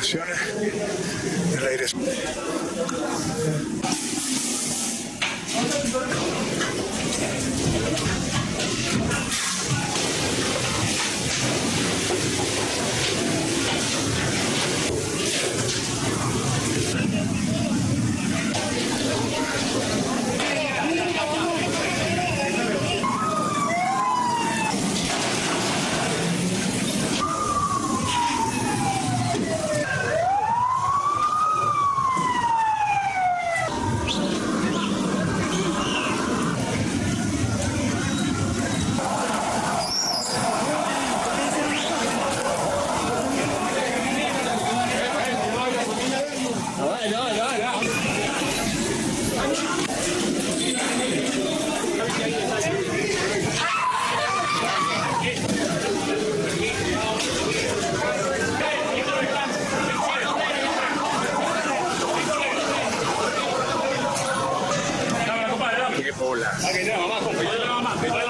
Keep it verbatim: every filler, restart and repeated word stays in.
combinaciones de la dirección. Hola.